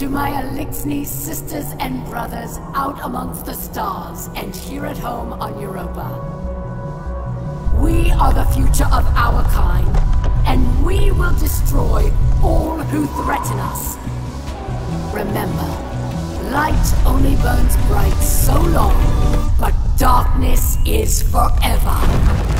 To my Eliksni sisters and brothers out amongst the stars and here at home on Europa. We are the future of our kind, and we will destroy all who threaten us. Remember, light only burns bright so long, but darkness is forever.